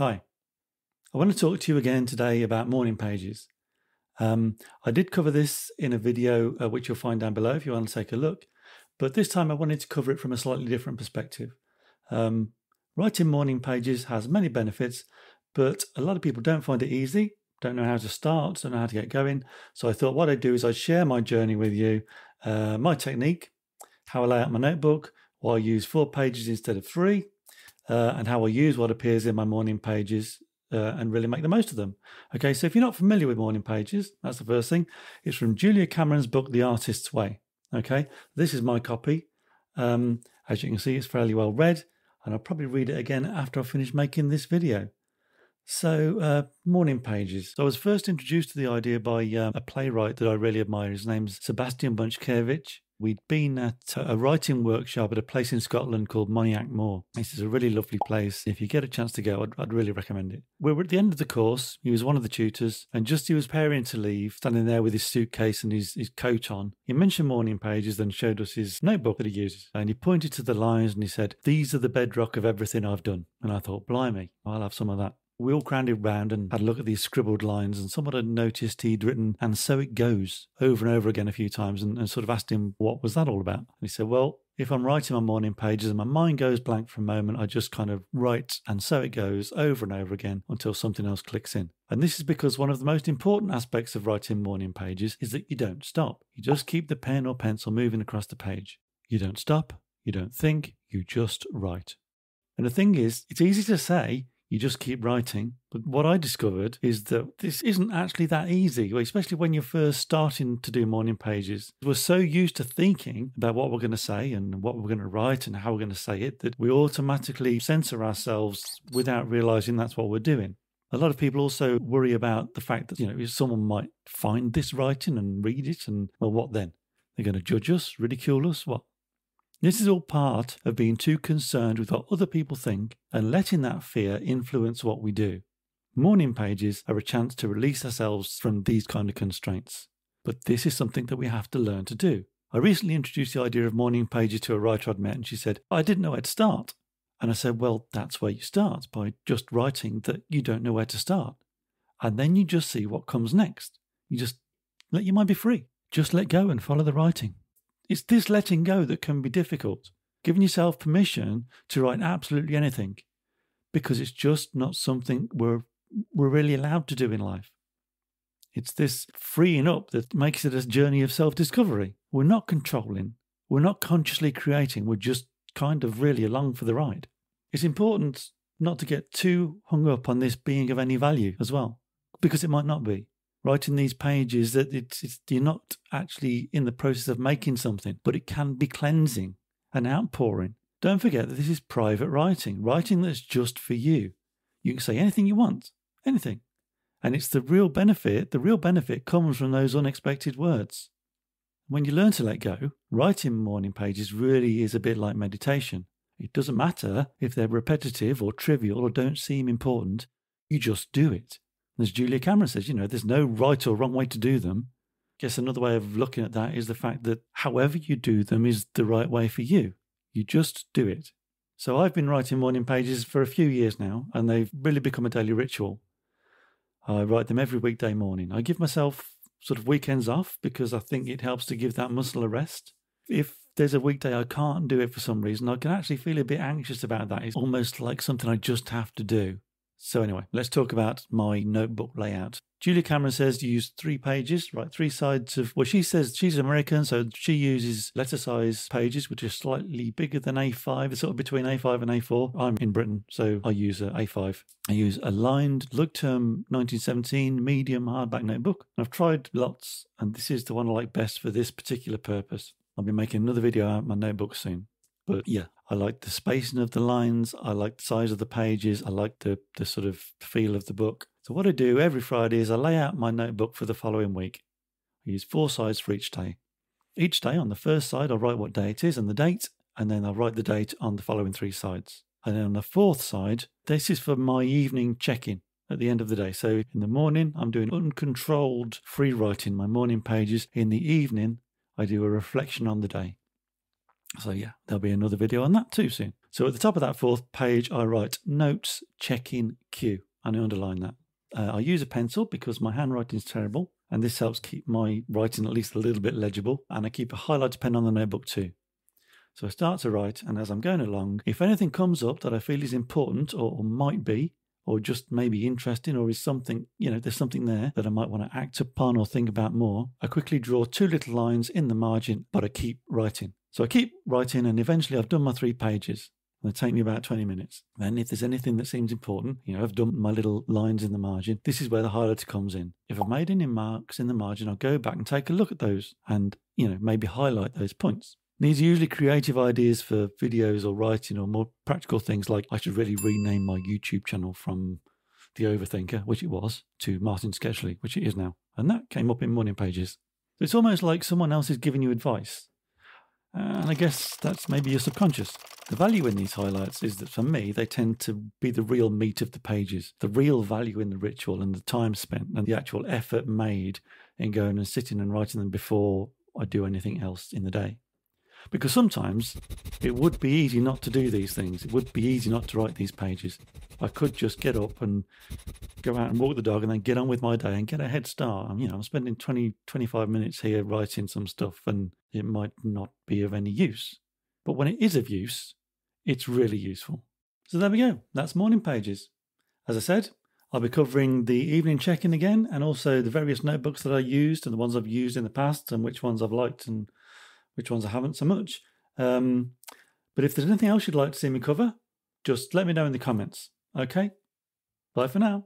Hi, I want to talk to you again today about morning pages. I did cover this in a video which you'll find down below if you want to take a look, but this time I wanted to cover it from a slightly different perspective. Writing morning pages has many benefits, but a lot of people don't find it easy, don't know how to start, don't know how to get going. So I thought what I'd do is I'd share my journey with you, my technique, how I lay out my notebook, why I use 4 pages instead of 3, and how I use what appears in my morning pages and really make the most of them. Okay, so if you're not familiar with morning pages, that's the first thing. It's from Julia Cameron's book, The Artist's Way. Okay, this is my copy. As you can see, it's fairly well read, and I'll probably read it again after I finish making this video. So, morning pages. So I was first introduced to the idea by a playwright that I really admire. His name's Sebastian Bunchkiewicz. We'd been at a writing workshop at a place in Scotland called Moniac Moor. This is a really lovely place. If you get a chance to go, I'd really recommend it. We were at the end of the course. He was one of the tutors, and just as he was preparing to leave, standing there with his suitcase and his coat on, he mentioned morning pages, then showed us his notebook that he uses, and he pointed to the lines and he said, "These are the bedrock of everything I've done." And I thought, blimey, I'll have some of that. We all crowded round and had a look at these scribbled lines, and someone had noticed he'd written "and so it goes" over and over again a few times, and sort of asked him, what was that all about? And he said, well, if I'm writing my morning pages and my mind goes blank for a moment, I just kind of write "and so it goes" over and over again until something else clicks in. And this is because one of the most important aspects of writing morning pages is that you don't stop. You just keep the pen or pencil moving across the page. You don't stop. You don't think. You just write. And the thing is, it's easy to say, you just keep writing. But what I discovered is that this isn't actually that easy, especially when you're first starting to do morning pages. We're so used to thinking about what we're going to say and what we're going to write and how we're going to say it that we automatically censor ourselves without realizing that's what we're doing. A lot of people also worry about the fact that, you know, someone might find this writing and read it and, well, what then? They're going to judge us, ridicule us, what? This is all part of being too concerned with what other people think and letting that fear influence what we do. Morning pages are a chance to release ourselves from these kind of constraints. But this is something that we have to learn to do. I recently introduced the idea of morning pages to a writer I'd met, and she said, I didn't know where to start. And I said, well, that's where you start, by just writing that you don't know where to start. And then you just see what comes next. You just let your mind be free. Just let go and follow the writing. It's this letting go that can be difficult, giving yourself permission to write absolutely anything, because it's just not something we're really allowed to do in life. It's this freeing up that makes it a journey of self-discovery. We're not controlling, we're not consciously creating, we're just kind of really along for the ride. It's important not to get too hung up on this being of any value as well, because it might not be. Writing these pages, that you're not actually in the process of making something, but it can be cleansing and outpouring. Don't forget that this is private writing, writing that's just for you. You can say anything you want, anything. And it's the real benefit comes from those unexpected words. When you learn to let go, writing morning pages really is a bit like meditation. It doesn't matter if they're repetitive or trivial or don't seem important, you just do it. As Julia Cameron says, you know, there's no right or wrong way to do them. I guess another way of looking at that is the fact that however you do them is the right way for you. You just do it. So I've been writing morning pages for a few years now, and they've really become a daily ritual. I write them every weekday morning. I give myself sort of weekends off because I think it helps to give that muscle a rest. If there's a weekday I can't do it for some reason, I can actually feel a bit anxious about that. It's almost like something I just have to do. So anyway, let's talk about my notebook layout. Julia Cameron says you use 3 pages, right? 3 sides of, well, she says she's American, so she uses letter size pages, which are slightly bigger than A5. It's sort of between A5 and A4. I'm in Britain, so I use A5. I use Aligned term 1917 medium hardback notebook. I've tried lots, and this is the one I like best for this particular purpose. I'll be making another video out of my notebook soon. But yeah, I like the spacing of the lines. I like the size of the pages. I like the sort of feel of the book. So what I do every Friday is I lay out my notebook for the following week. I use 4 sides for each day. Each day on the first side, I'll write what day it is and the date, and then I'll write the date on the following 3 sides. And then on the 4th side, this is for my evening check-in at the end of the day. So in the morning, I'm doing uncontrolled free writing, my morning pages. In the evening, I do a reflection on the day. So yeah, there'll be another video on that too soon. So at the top of that fourth page, I write notes, check-in, cue, and I underline that. I use a pencil because my handwriting is terrible, and this helps keep my writing at least a little bit legible, and I keep a highlighter pen on the notebook too. So I start to write, and as I'm going along, if anything comes up that I feel is important or might be, or just maybe interesting, or is something, you know, there's something there that I might want to act upon or think about more, I quickly draw two little lines in the margin, but I keep writing. So I keep writing, and eventually I've done my 3 pages. It'll take me about 20 minutes. Then if there's anything that seems important, you know, I've done my little lines in the margin, this is where the highlighter comes in. If I've made any marks in the margin, I'll go back and take a look at those and, you know, maybe highlight those points. These are usually creative ideas for videos or writing or more practical things, like I should really rename my YouTube channel from The Overthinker, which it was, to Martin Sketchley, which it is now. And that came up in Morning Pages. So it's almost like someone else is giving you advice. And I guess that's maybe your subconscious. The value in these highlights is that for me, they tend to be the real meat of the pages, the real value in the ritual and the time spent and the actual effort made in going and sitting and writing them before I do anything else in the day. Because sometimes it would be easy not to do these things. It would be easy not to write these pages. I could just get up and go out and walk the dog and then get on with my day and get a head start. And, you know, I'm spending 20, 25 minutes here writing some stuff and it might not be of any use. But when it is of use, it's really useful. So there we go. That's Morning Pages. As I said, I'll be covering the evening check-in again and also the various notebooks that I used and the ones I've used in the past and which ones I've liked and which ones I haven't so much. But if there's anything else you'd like to see me cover, just let me know in the comments. Okay? Bye for now.